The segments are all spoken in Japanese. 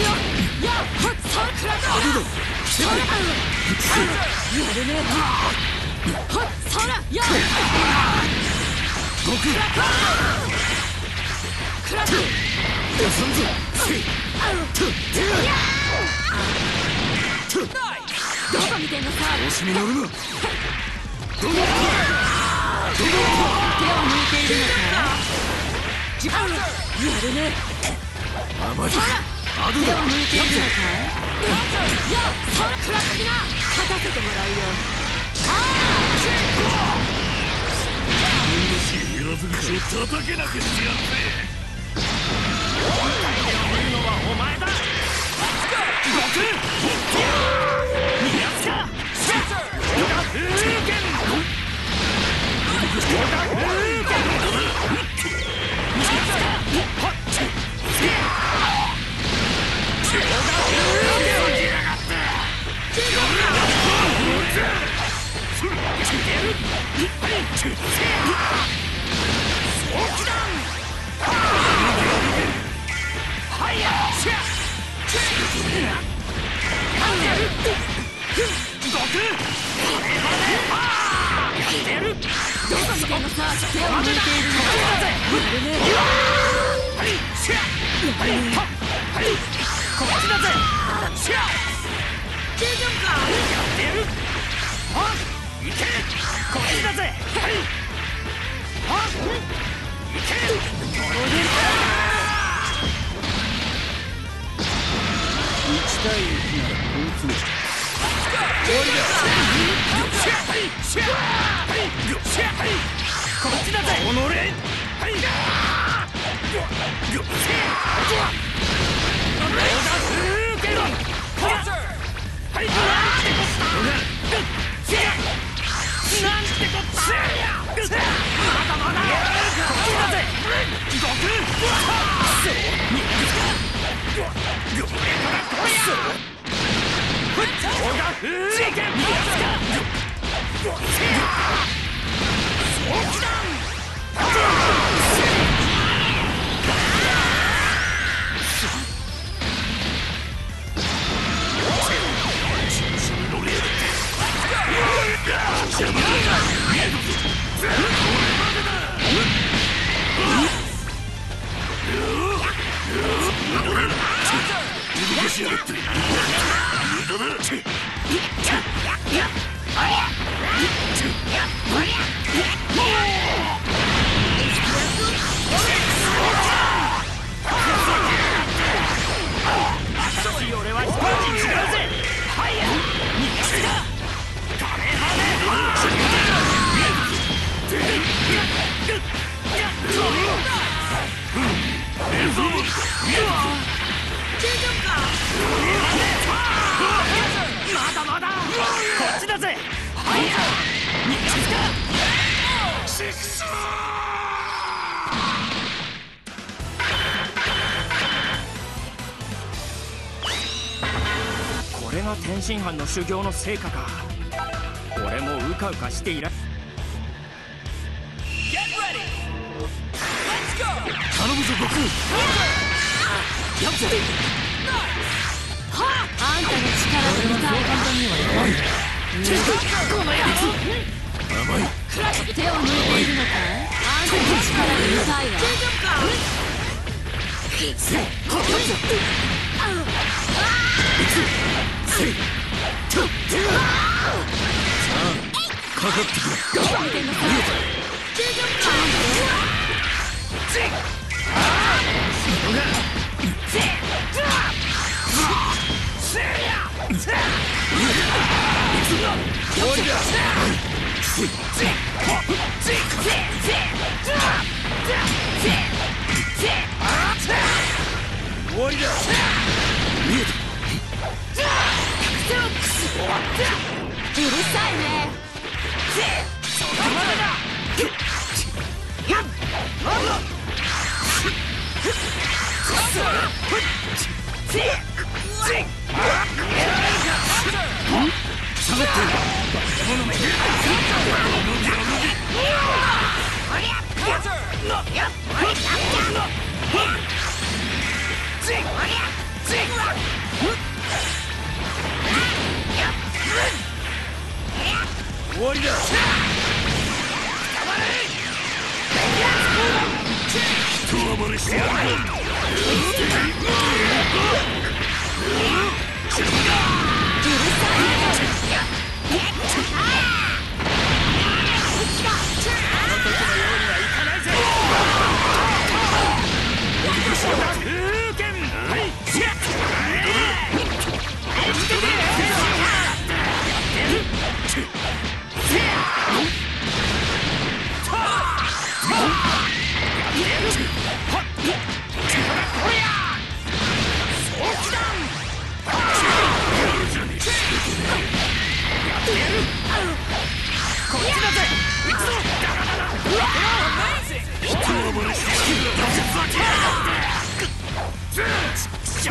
るね。 ああ はい。 こっちだぜ。 なんてこっちゃ！ これが天津飯の修行の成果か。俺もうかうかしていらっ あ、 終わりだ。 下がってる。1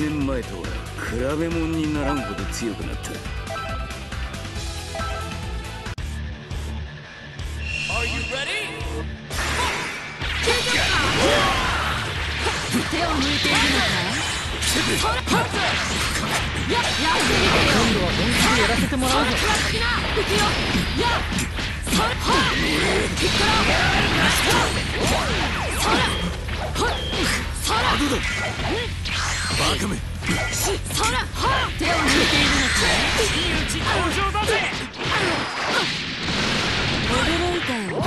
年前とは比べ物にならんほど強くなった。手を抜いているのか。今度は本気でやらせてもらうぞ。バカめ。手を抜いているのか。いい打ち登場だぜ。驚いたよ。やら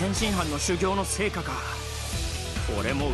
天津飯の修行の成果か。俺も